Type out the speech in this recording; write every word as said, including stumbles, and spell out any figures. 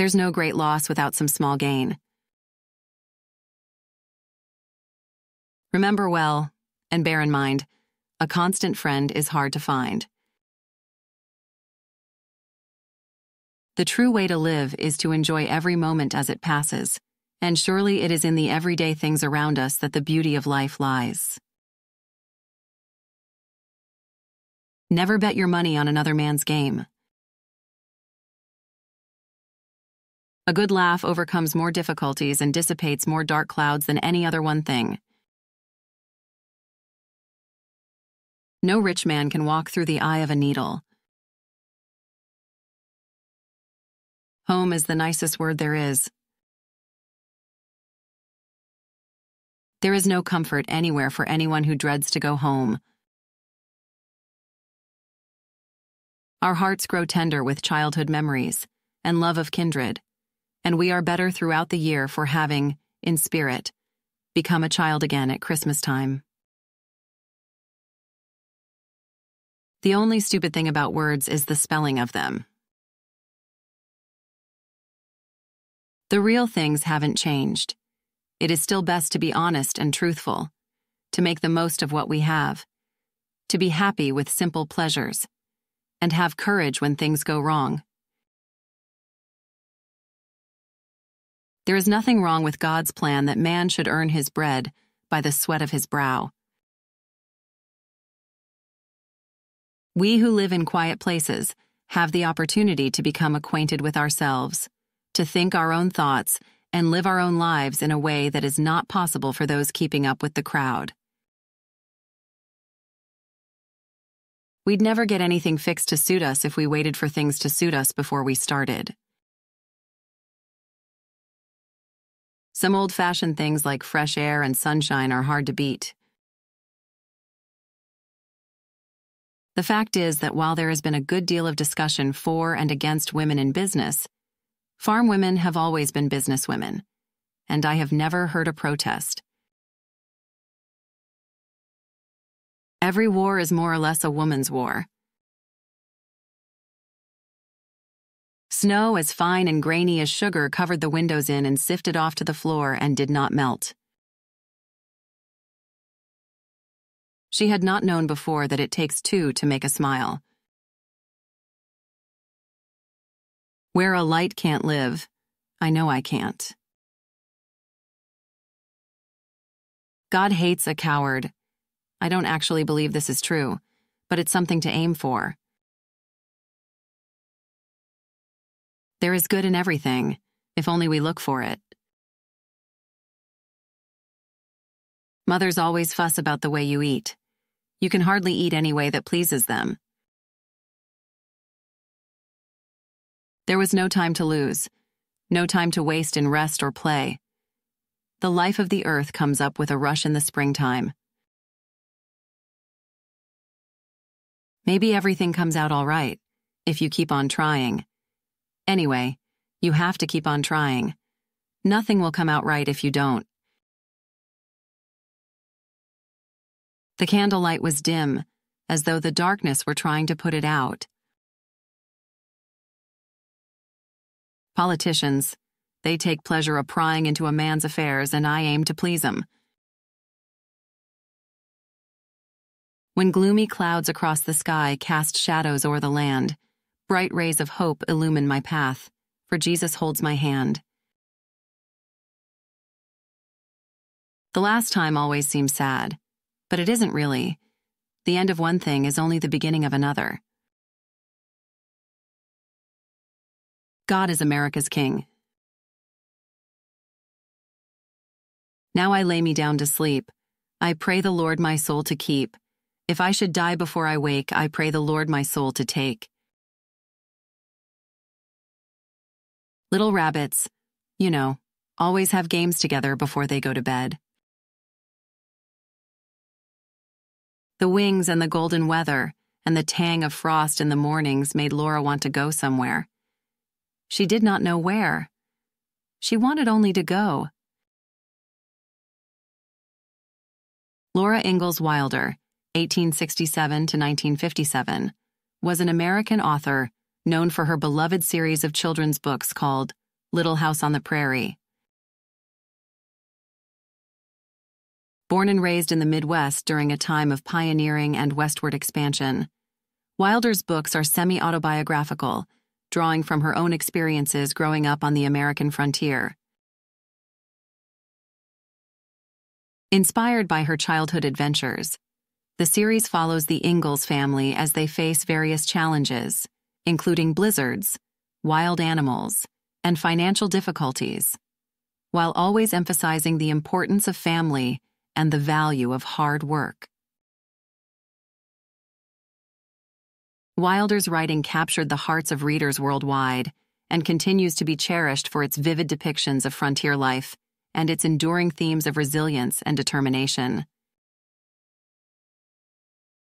there's no great loss without some small gain. Remember well, and bear in mind, a constant friend is hard to find. The true way to live is to enjoy every moment as it passes, and surely it is in the everyday things around us that the beauty of life lies. Never bet your money on another man's game. A good laugh overcomes more difficulties and dissipates more dark clouds than any other one thing. No rich man can walk through the eye of a needle. Home is the nicest word there is. There is no comfort anywhere for anyone who dreads to go home. Our hearts grow tender with childhood memories and love of kindred, and we are better throughout the year for having, in spirit, become a child again at Christmas time. The only stupid thing about words is the spelling of them. The real things haven't changed. It is still best to be honest and truthful, to make the most of what we have, to be happy with simple pleasures, and have courage when things go wrong. There is nothing wrong with God's plan that man should earn his bread by the sweat of his brow. We who live in quiet places have the opportunity to become acquainted with ourselves, to think our own thoughts and live our own lives in a way that is not possible for those keeping up with the crowd. We'd never get anything fixed to suit us if we waited for things to suit us before we started. Some old-fashioned things like fresh air and sunshine are hard to beat. The fact is that while there has been a good deal of discussion for and against women in business, farm women have always been business women, and I have never heard a protest. Every war is more or less a woman's war. Snow as fine and grainy as sugar covered the windows in and sifted off to the floor and did not melt. She had not known before that it takes two to make a smile. Where a light can't live, I know I can't. God hates a coward. I don't actually believe this is true, but it's something to aim for. There is good in everything, if only we look for it. Mothers always fuss about the way you eat. You can hardly eat any way that pleases them. There was no time to lose, no time to waste in rest or play. The life of the earth comes up with a rush in the springtime. Maybe everything comes out all right, if you keep on trying. Anyway, you have to keep on trying. Nothing will come out right if you don't. The candlelight was dim, as though the darkness were trying to put it out. Politicians, they take pleasure in prying into a man's affairs, and I aim to please him. When gloomy clouds across the sky cast shadows o'er the land, bright rays of hope illumine my path, for Jesus holds my hand. The last time always seems sad, but it isn't really. The end of one thing is only the beginning of another. God is America's king. Now I lay me down to sleep. I pray the Lord my soul to keep. If I should die before I wake, I pray the Lord my soul to take. Little rabbits, you know, always have games together before they go to bed. The wings and the golden weather and the tang of frost in the mornings made Laura want to go somewhere. She did not know where. She wanted only to go. Laura Ingalls Wilder, eighteen sixty-seven to nineteen fifty-seven, was an American author known for her beloved series of children's books called Little House on the Prairie. Born and raised in the Midwest during a time of pioneering and westward expansion, Wilder's books are semi-autobiographical, drawing from her own experiences growing up on the American frontier. Inspired by her childhood adventures, the series follows the Ingalls family as they face various challenges, including blizzards, wild animals, and financial difficulties, while always emphasizing the importance of family and the value of hard work. Wilder's writing captured the hearts of readers worldwide and continues to be cherished for its vivid depictions of frontier life and its enduring themes of resilience and determination.